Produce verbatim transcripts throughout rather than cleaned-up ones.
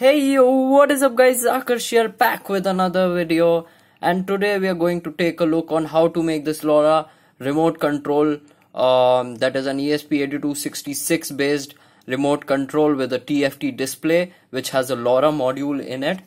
Hey yo, what is up guys, Akarsh here back with another video, and today we are going to take a look on how to make this LoRa remote control um, that is an E S P eight two six six based remote control with a T F T display which has a LoRa module in it.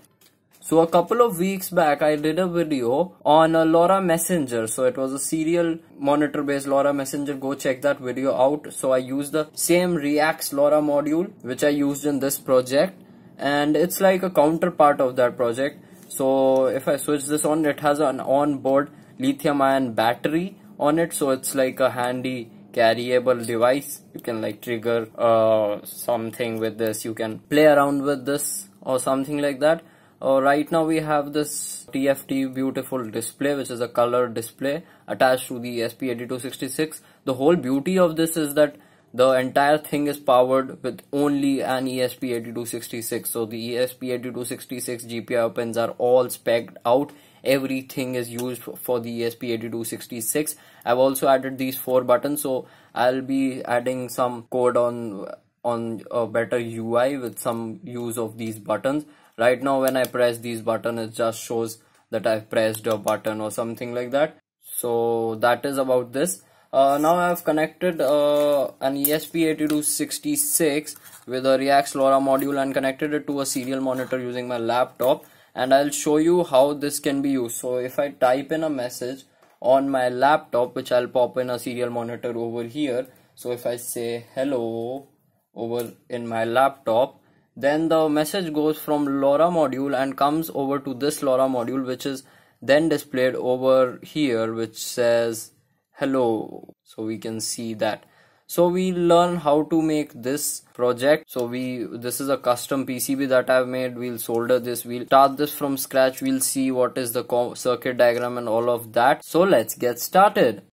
So a couple of weeks back I did a video on a LoRa messenger, so it was a serial monitor based LoRa messenger, go check that video out. So I used the same Reyax LoRa module which I used in this project, and it's like a counterpart of that project. So if I switch this on, it has an onboard lithium ion battery on it, so it's like a handy carryable device. You can like trigger uh, something with this, you can play around with this or something like that. Uh, right now we have this T F T beautiful display which is a color display attached to the E S P eight two six six. The whole beauty of this is that the entire thing is powered with only an E S P eight two six six, so the E S P eight two six six G P I O pins are all specced out. Everything is used for the E S P eight two six six. I've also added these four buttons, so I'll be adding some code on on a better U I with some use of these buttons. Right now when I press these buttons, it just shows that I've pressed a button or something like that. So that is about this. Uh, now I have connected uh, an E S P eight two six six with a Reyax LoRa module and connected it to a serial monitor using my laptop, and I'll show you how this can be used. So if I type in a message on my laptop, which I'll pop in a serial monitor over here, so if I say hello over in my laptop, then the message goes from LoRa module and comes over to this LoRa module, which is then displayed over here, which says hello. So we can see that. So we learn how to make this project. So we this is a custom P C B that I've made. We'll solder this, we'll start this from scratch, we'll see what is the circuit diagram and all of that. So let's get started.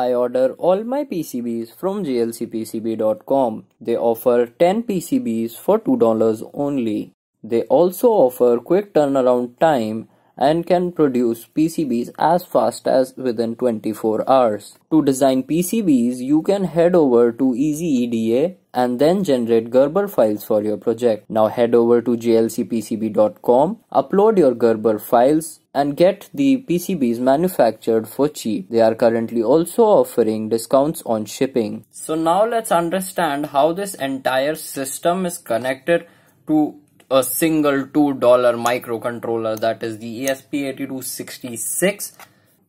I order all my P C Bs from J L C P C B dot com. They offer ten P C Bs for two dollars only. They also offer quick turnaround time and can produce P C Bs as fast as within twenty-four hours. To design P C Bs, you can head over to Easy E D A and then generate Gerber files for your project. Now head over to J L C P C B dot com, upload your Gerber files and get the P C Bs manufactured for cheap. They are currently also offering discounts on shipping. So now let's understand how this entire system is connected to a single two dollar microcontroller, that is the E S P eight two six six.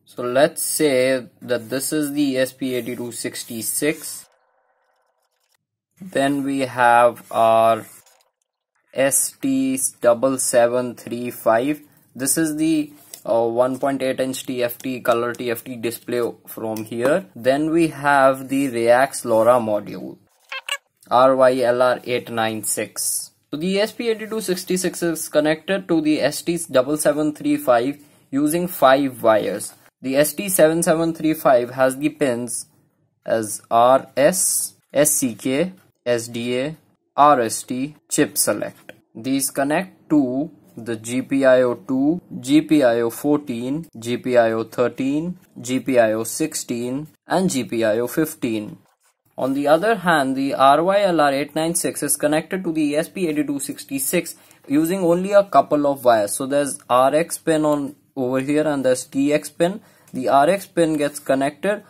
So let's say that this is the E S P eight two six six. Then we have our S T seven seven three five. This is the uh, one point eight inch T F T color T F T display from here. Then we have the Reyax LoRa module R Y L R eight nine six. So the E S P eight two six six is connected to the S T seven seven three five using five wires. The S T seven seven three five has the pins as R S, S C K, S D A, R S T, chip select. These connect to the G P I O two, G P I O fourteen, G P I O thirteen, G P I O sixteen and G P I O fifteen. On the other hand, the R Y L R eight nine six is connected to the E S P eight two six six using only a couple of wires. So there's R X pin on over here and there's T X pin. The R X pin gets connected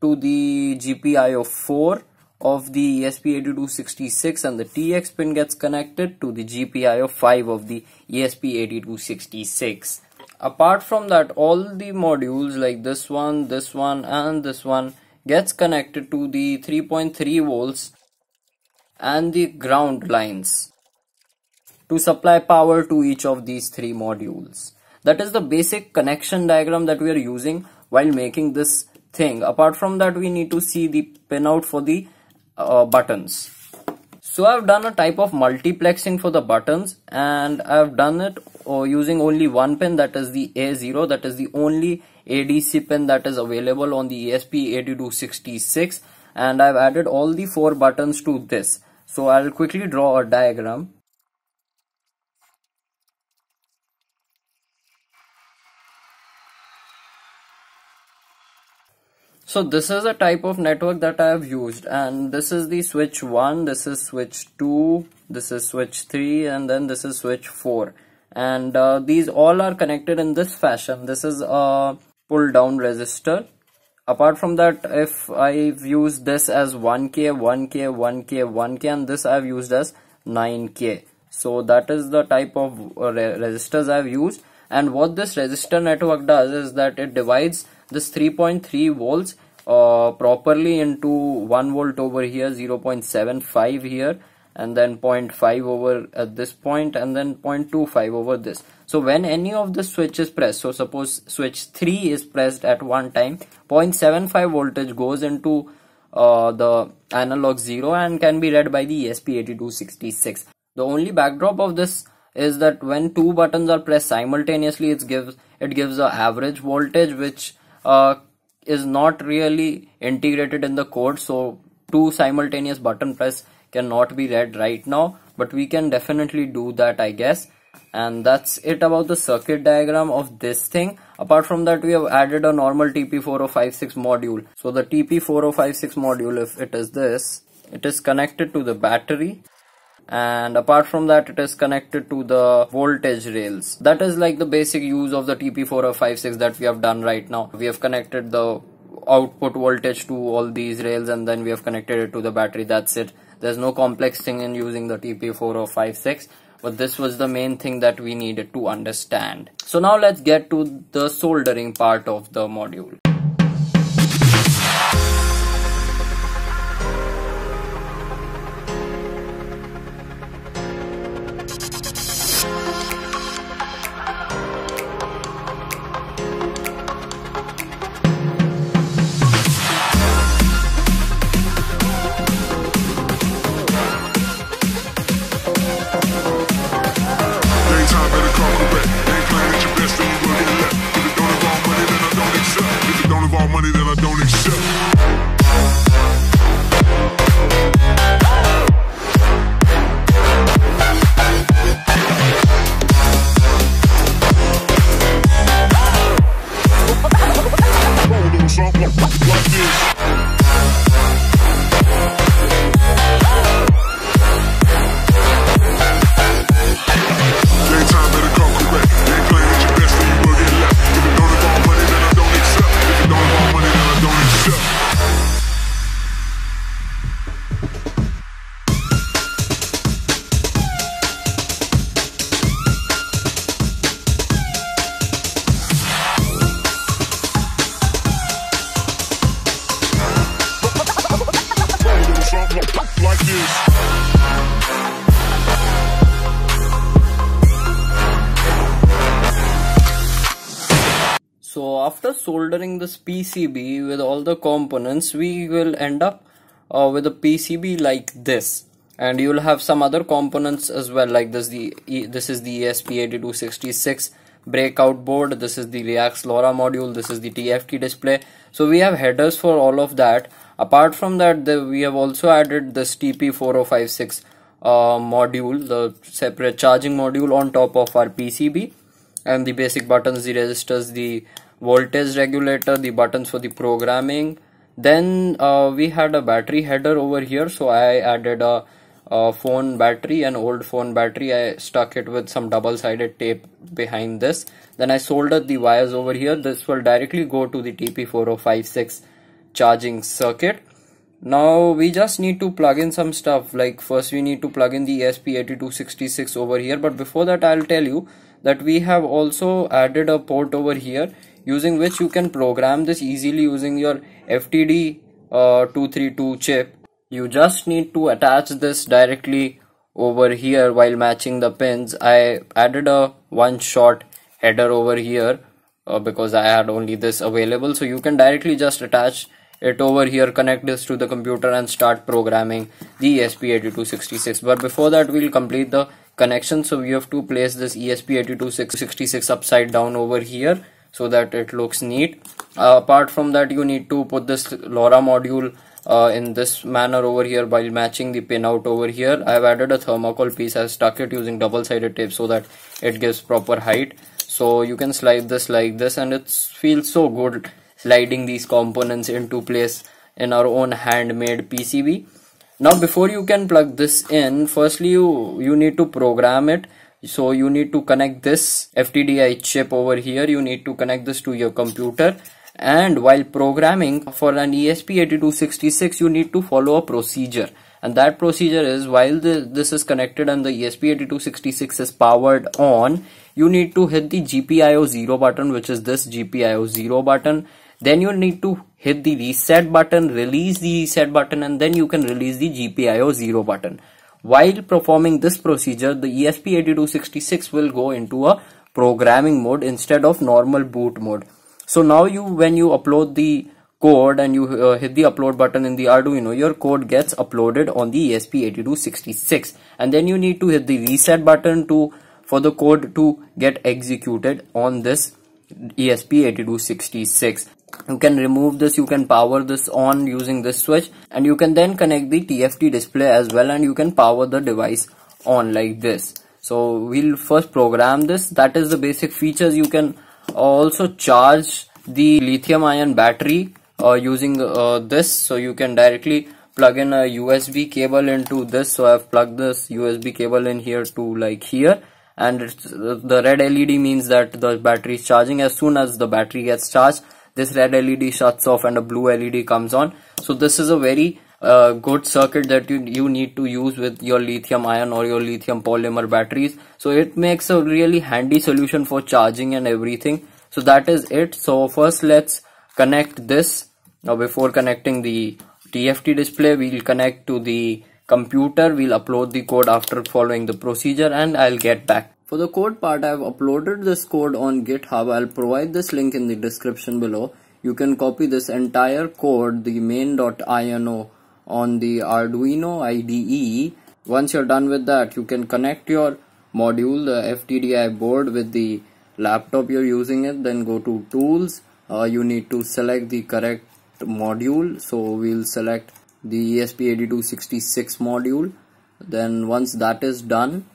to the G P I O four of the E S P eight two six six and the T X pin gets connected to the G P I O five of the E S P eight two six six. Apart from that, all the modules like this one, this one and this one gets connected to the three point three volts and the ground lines to supply power to each of these three modules. That is the basic connection diagram that we are using while making this thing. Apart from that, we need to see the pinout for the uh, buttons. So I've done a type of multiplexing for the buttons, and I've done it uh, using only one pin, that is the A zero, that is the only A D C pin that is available on the E S P eight two six six, and I've added all the four buttons to this. So I'll quickly draw a diagram. So this is a type of network that I have used, and this is the switch one, this is switch two, this is switch three, and then this is switch four. And uh, these all are connected in this fashion. This is a pull down resistor. Apart from that, if I've used this as one K, one K, one K, one K, and this I've used as nine K. So that is the type of uh, re resistors I've used. And what this resistor network does is that it divides this three point three volts uh, properly into one volt over here, zero point seven five here, and then zero point five over at this point, and then zero point two five over this. So when any of the switch is pressed, so suppose switch three is pressed at one time, zero point seven five voltage goes into uh, the analog zero and can be read by the E S P eight two six six. The only backdrop of this is that when two buttons are pressed simultaneously, it gives it gives an average voltage which Uh, is not really integrated in the code, so two simultaneous button press cannot be read right now, but we can definitely do that, I guess. And that's it about the circuit diagram of this thing. Apart from that, we have added a normal T P four oh five six module. So the T P four oh five six module, if it is this, it is connected to the battery, and apart from that it is connected to the voltage rails. That is like the basic use of the T P four oh five six that we have done right now. We have connected the output voltage to all these rails and then we have connected it to the battery. That's it. There's no complex thing in using the T P four oh five six, but this was the main thing that we needed to understand. So now let's get to the soldering part of the module. So after soldering this P C B with all the components, we will end up uh, with a P C B like this, and you will have some other components as well like this. The e this is the E S P eight two six six breakout board, this is the Reyax LoRa module, this is the T F T display. So we have headers for all of that. Apart from that, the, we have also added this T P four oh five six uh, module, the separate charging module on top of our P C B, and the basic buttons, the resistors, the voltage regulator, the buttons for the programming. Then uh, we had a battery header over here, so I added a, a phone battery, an old phone battery. I stuck it with some double-sided tape behind this. Then I soldered the wires over here. This will directly go to the T P four oh five six charging circuit. Now we just need to plug in some stuff. Like first we need to plug in the E S P eight two six six over here, but before that I'll tell you that we have also added a port over here using which you can program this easily using your F T D I two thirty-two chip. You just need to attach this directly over here while matching the pins. I added a one shot header over here uh, because I had only this available, so you can directly just attach it over here, connect this to the computer and start programming the E S P eight two six six. But before that we'll complete the connection, so we have to place this E S P eight two six six upside down over here so that it looks neat. Uh, apart from that, you need to put this LoRa module uh, in this manner over here while matching the pin out over here. I've added a thermocol piece. I've stuck it using double-sided tape so that it gives proper height. So you can slide this like this and it feels so good sliding these components into place in our own handmade P C B. Now before you can plug this in, firstly you, you need to program it. So you need to connect this F T D I chip over here, you need to connect this to your computer, and while programming for an E S P eighty-two sixty-six you need to follow a procedure, and that procedure is, while the, this is connected and the E S P eighty-two sixty-six is powered on, you need to hit the G P I O zero button, which is this G P I O zero button. Then you need to hit the reset button, release the reset button, and then you can release the G P I O zero button. While performing this procedure, the E S P eighty-two sixty-six will go into a programming mode instead of normal boot mode. So now you, when you upload the code and you uh, hit the upload button in the Arduino, your code gets uploaded on the E S P eighty-two sixty-six, and then you need to hit the reset button to for the code to get executed on this E S P eighty-two sixty-six. You can remove this, you can power this on using this switch, and you can then connect the T F T display as well, and you can power the device on like this. So we'll first program this. That is the basic features. You can also charge the lithium ion battery uh, using uh, this. So you can directly plug in a U S B cable into this. So I've plugged this U S B cable in here to like here, and it's, the red L E D means that the battery is charging. As soon as the battery gets charged, this red L E D shuts off and a blue L E D comes on. So this is a very uh, good circuit that you, you need to use with your lithium ion or your lithium polymer batteries. So it makes a really handy solution for charging and everything. So that is it. So first let's connect this. Now before connecting the T F T display, we'll connect to the computer. We'll upload the code after following the procedure, and I'll get back. For the code part, I've uploaded this code on GitHub. I'll provide this link in the description below. You can copy this entire code, the main dot I N O, on the Arduino I D E. Once you're done with that, you can connect your module, the F T D I board, with the laptop you're using it. Then go to Tools. Uh, you need to select the correct module. So we'll select the E S P eighty-two sixty-six module. Then once that is done,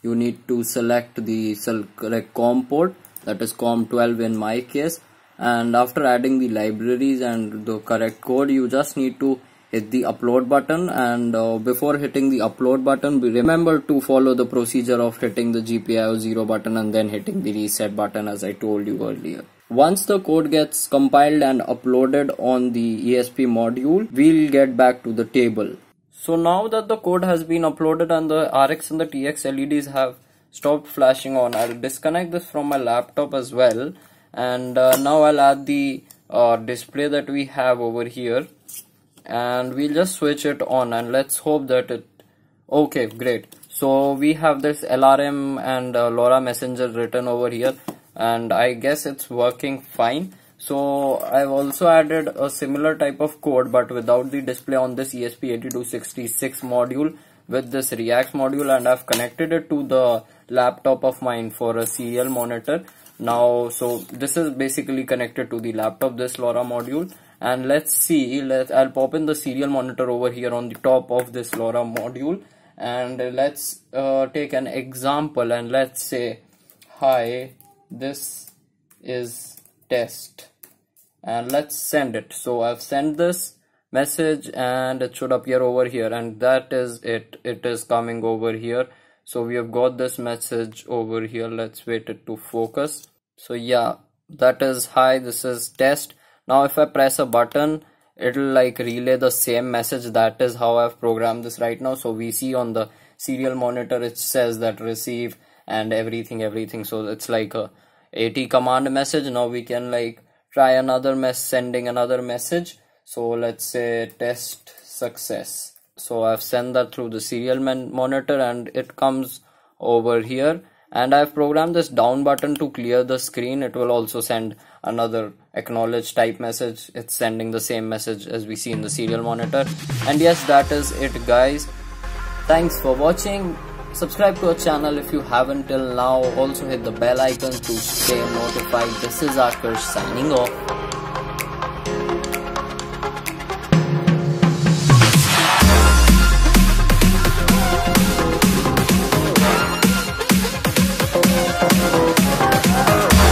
you need to select the correct COM port, that is COM twelve in my case, and after adding the libraries and the correct code, you just need to hit the upload button. And uh, before hitting the upload button, remember to follow the procedure of hitting the G P I O zero button and then hitting the reset button, as I told you earlier. Once the code gets compiled and uploaded on the E S P module, we'll get back to the table. So now that the code has been uploaded and the R X and the T X L E Ds have stopped flashing on, I'll disconnect this from my laptop as well, and uh, now I'll add the uh, display that we have over here, and we'll just switch it on, and let's hope that it... Okay, great. So we have this L R M and uh, LoRa messenger written over here, and I guess it's working fine. So I've also added a similar type of code but without the display on this E S P eighty-two sixty-six module with this Reyax module, and I've connected it to the laptop of mine for a serial monitor now. So this is basically connected to the laptop, this LoRa module, and let's see, let, I'll pop in the serial monitor over here on the top of this LoRa module, and let's uh, take an example, and let's say, hi, this is test, and let's send it. So I've sent this message and it should appear over here, and that is it. It is coming over here. So we have got this message over here. Let's wait it to focus. So yeah, that is hi, this is test. Now if I press a button, it'll like relay the same message. That is how I've programmed this right now. So we see on the serial monitor it says that receive and everything everything. So it's like a AT command message. Now we can like try another mess sending another message. So let's say test success. So I've sent that through the serial man monitor and it comes over here, and I've programmed this down button to clear the screen. It will also send another acknowledge type message. It's sending the same message as we see in the serial monitor. And yes, that is it guys. Thanks for watching. Subscribe to our channel if you haven't till now. Also hit the bell icon to stay notified. This is Akarsh signing off.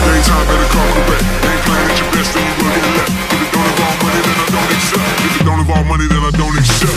Anytime better call the bet. Ain't playing at your best, then you will get left. don't accept.